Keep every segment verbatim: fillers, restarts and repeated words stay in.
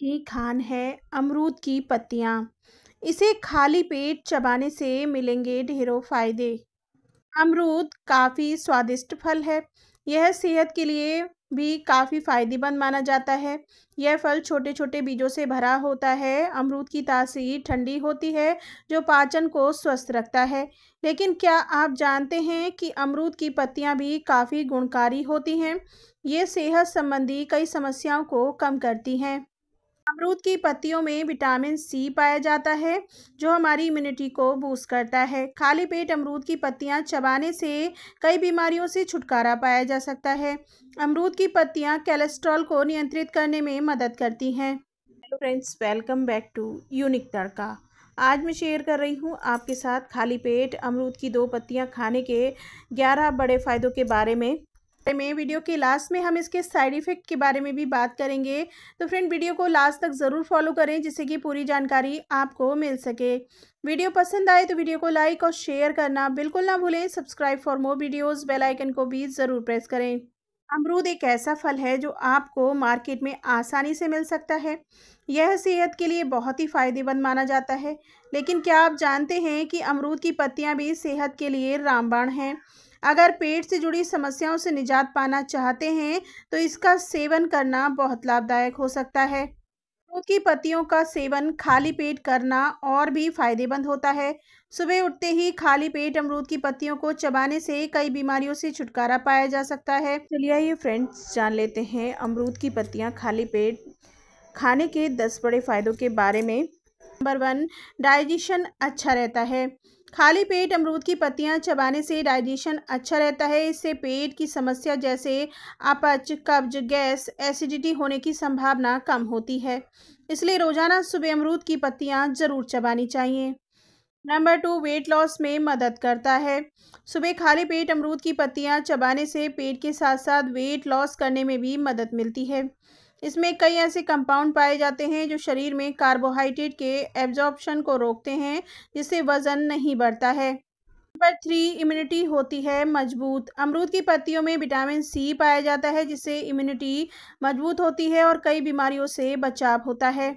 की खान है अमरूद की पत्तियाँ। इसे खाली पेट चबाने से मिलेंगे ढेरों फायदे। अमरूद काफ़ी स्वादिष्ट फल है। यह सेहत के लिए भी काफ़ी फायदेमंद माना जाता है। यह फल छोटे छोटे बीजों से भरा होता है। अमरूद की तासीर ठंडी होती है जो पाचन को स्वस्थ रखता है। लेकिन क्या आप जानते हैं कि अमरूद की पत्तियां भी काफ़ी गुणकारी होती हैं। ये सेहत संबंधी कई समस्याओं को कम करती हैं। अमरूद की पत्तियों में विटामिन सी पाया जाता है जो हमारी इम्यूनिटी को बूस्ट करता है। खाली पेट अमरूद की पत्तियां चबाने से कई बीमारियों से छुटकारा पाया जा सकता है। अमरूद की पत्तियां कोलेस्ट्रॉल को नियंत्रित करने में मदद करती हैं। Hello friends, welcome back to unique Tadka. आज मैं शेयर कर रही हूँ आपके साथ खाली पेट अमरूद की दो पत्तियाँ खाने के ग्यारह बड़े फ़ायदों के बारे में। में वीडियो के लास्ट में हम इसके साइड इफ़ेक्ट के बारे में भी बात करेंगे, तो फ्रेंड वीडियो को लास्ट तक ज़रूर फॉलो करें जिससे कि पूरी जानकारी आपको मिल सके। वीडियो पसंद आए तो वीडियो को लाइक और शेयर करना बिल्कुल ना भूलें। Subscribe for more videos, bell icon को भी ज़रूर प्रेस करें। अमरूद एक ऐसा फल है जो आपको मार्केट में आसानी से मिल सकता है। यह सेहत के लिए बहुत ही फ़ायदेमंद माना जाता है। लेकिन क्या आप जानते हैं कि अमरूद की पत्तियाँ भी सेहत के लिए रामबाण हैं। अगर पेट से जुड़ी समस्याओं से निजात पाना चाहते हैं तो इसका सेवन करना बहुत लाभदायक हो सकता है। अमरूद की पत्तियों का सेवन खाली पेट करना और भी फायदेमंद होता है। सुबह उठते ही खाली पेट अमरूद की पत्तियों को चबाने से कई बीमारियों से छुटकारा पाया जा सकता है। चलिए ये फ्रेंड्स जान लेते हैं अमरूद की पत्तियाँ खाली पेट खाने के दस बड़े फ़ायदों के बारे में। नंबर वन, डाइजेशन अच्छा रहता है। खाली पेट अमरूद की पत्तियां चबाने से डाइजेशन अच्छा रहता है। इससे पेट की समस्या जैसे अपच, कब्ज, गैस, एसिडिटी होने की संभावना कम होती है। इसलिए रोज़ाना सुबह अमरूद की पत्तियां ज़रूर चबानी चाहिए। नंबर टू, वेट लॉस में मदद करता है। सुबह खाली पेट अमरूद की पत्तियां चबाने से पेट के साथ साथ वेट लॉस करने में भी मदद मिलती है। इसमें कई ऐसे कंपाउंड पाए जाते हैं जो शरीर में कार्बोहाइड्रेट के एब्जॉर्प्शन को रोकते हैं, जिससे वज़न नहीं बढ़ता है। नंबर थ्री, इम्यूनिटी होती है मजबूत। अमरूद की पत्तियों में विटामिन सी पाया जाता है जिससे इम्यूनिटी मजबूत होती है और कई बीमारियों से बचाव होता है।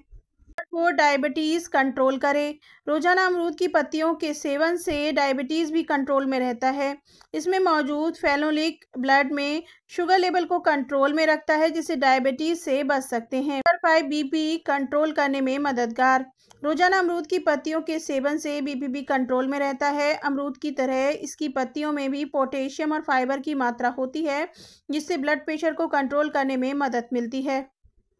नंबर फोर, डायबिटीज़ कंट्रोल करें। रोज़ाना अमरूद की पत्तियों के सेवन से डायबिटीज़ भी कंट्रोल में रहता है। इसमें मौजूद फेनोलिक ब्लड में शुगर लेवल को कंट्रोल में रखता है, जिससे डायबिटीज़ से बच सकते हैं। नंबर फाइव, बीपी कंट्रोल करने में मददगार। रोज़ाना अमरूद की पत्तियों के सेवन से बीपी भी कंट्रोल में रहता है। अमरूद की तरह इसकी पत्तियों में भी पोटेशियम और फाइबर की मात्रा होती है, जिससे ब्लड प्रेशर को कंट्रोल करने में मदद मिलती है।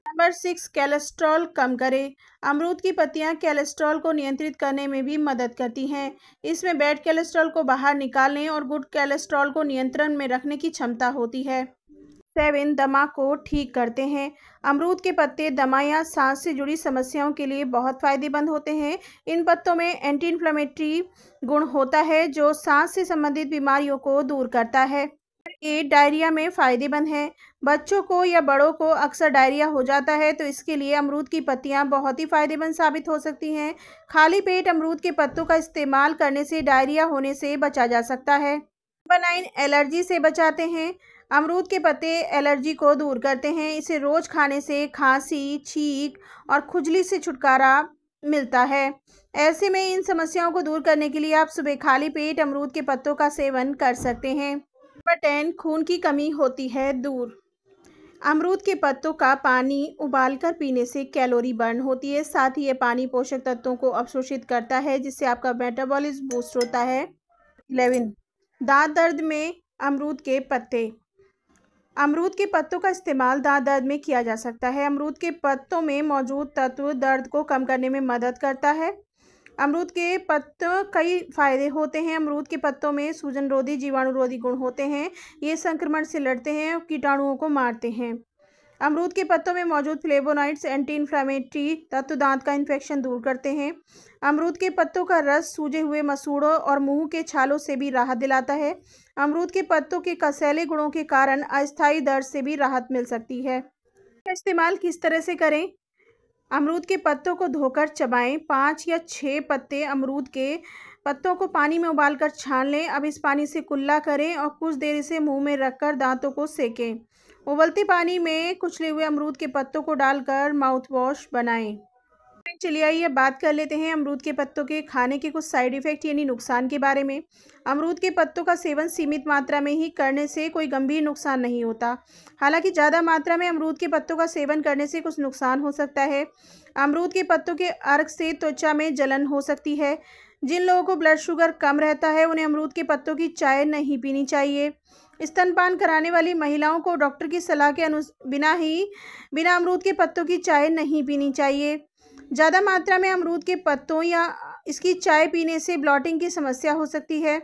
नंबर सिक्स, कोलेस्ट्रॉल कम करें। अमरूद की पत्तियां कोलेस्ट्रॉल को नियंत्रित करने में भी मदद करती हैं। इसमें बैड कोलेस्ट्रॉल को बाहर निकालने और गुड कोलेस्ट्रॉल को नियंत्रण में रखने की क्षमता होती है। सेवन, दमा को ठीक करते हैं। अमरूद के पत्ते दमा या सांस से जुड़ी समस्याओं के लिए बहुत फ़ायदेमंद होते हैं। इन पत्तों में एंटी इन्फ्लेमेटरी गुण होता है जो सांस से संबंधित बीमारियों को दूर करता है। एट, डायरिया में फ़ायदेमंद है। बच्चों को या बड़ों को अक्सर डायरिया हो जाता है, तो इसके लिए अमरूद की पत्तियां बहुत ही फ़ायदेमंद साबित हो सकती हैं। खाली पेट अमरूद के पत्तों का इस्तेमाल करने से डायरिया होने से बचा जा सकता है। नंबर नाइन, एलर्जी से बचाते हैं। अमरूद के पत्ते एलर्जी को दूर करते हैं। इसे रोज़ खाने से खांसी, छींक और खुजली से छुटकारा मिलता है। ऐसे में इन समस्याओं को दूर करने के लिए आप सुबह खाली पेट अमरूद के पत्तों का सेवन कर सकते हैं। नंबर टेन, खून की कमी होती है दूर। अमरूद के पत्तों का पानी उबालकर पीने से कैलोरी बर्न होती है। साथ ही ये पानी पोषक तत्वों को अवशोषित करता है, जिससे आपका मेटाबॉलिज्म बूस्ट होता है। इलेवन, दाँत दर्द में अमरूद के पत्ते। अमरूद के पत्तों का इस्तेमाल दाँत दर्द में किया जा सकता है। अमरूद के पत्तों में मौजूद तत्व दर्द को कम करने में मदद करता है। अमरूद के पत्तों कई फायदे होते हैं। अमरूद के पत्तों में सूजनरोधी, जीवाणुरोधी गुण होते हैं। ये संक्रमण से लड़ते हैं और कीटाणुओं को मारते हैं। अमरूद के पत्तों में मौजूद फ्लेवोनॉइड्स एंटी इन्फ्लेमेटरी तत्व दांत का इन्फेक्शन दूर करते हैं। अमरूद के पत्तों का रस सूजे हुए मसूड़ों और मुंह के छालों से भी राहत दिलाता है। अमरूद के पत्तों के कसैले गुणों के कारण अस्थायी दर्द से भी राहत मिल सकती है। इसका इस्तेमाल किस तरह से करें? अमरूद के पत्तों को धोकर चबाएं। पाँच या छः पत्ते अमरूद के पत्तों को पानी में उबालकर छान लें। अब इस पानी से कुल्ला करें और कुछ देर इसे मुंह में रखकर दांतों को सेकें। उबलते पानी में कुचले हुए अमरूद के पत्तों को डालकर माउथ वॉश बनाएं। चलिए आइए बात कर लेते हैं अमरूद के पत्तों के खाने के कुछ साइड इफ़ेक्ट यानी नुकसान के बारे में। अमरूद के पत्तों का सेवन सीमित मात्रा में ही करने से कोई गंभीर नुकसान नहीं होता। हालांकि ज़्यादा मात्रा में अमरूद के पत्तों का सेवन करने से कुछ नुकसान हो सकता है। अमरूद के पत्तों के अर्क से त्वचा में जलन हो सकती है। जिन लोगों को ब्लड शुगर कम रहता है उन्हें अमरूद के पत्तों की चाय नहीं पीनी चाहिए। स्तनपान कराने वाली महिलाओं को डॉक्टर की सलाह के अनु बिना ही बिना अमरूद के पत्तों की चाय नहीं पीनी चाहिए। ज़्यादा मात्रा में अमरूद के पत्तों या इसकी चाय पीने से ब्लॉटिंग की समस्या हो सकती है।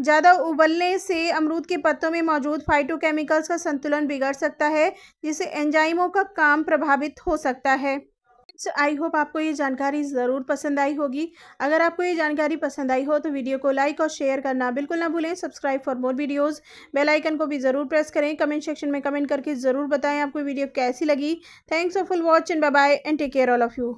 ज़्यादा उबलने से अमरूद के पत्तों में मौजूद फाइटोकेमिकल्स का संतुलन बिगड़ सकता है, जिससे एंजाइमों का काम प्रभावित हो सकता है। आई होप आपको ये जानकारी ज़रूर पसंद आई होगी। अगर आपको ये जानकारी पसंद आई हो तो वीडियो को लाइक और शेयर करना बिल्कुल ना भूलें। Subscribe for more videos. Bell icon को भी ज़रूर प्रेस करें। कमेंट सेक्शन में कमेंट करके ज़रूर बताएं आपको वीडियो कैसी लगी। Thanks for full watch and bye bye and take care all of you.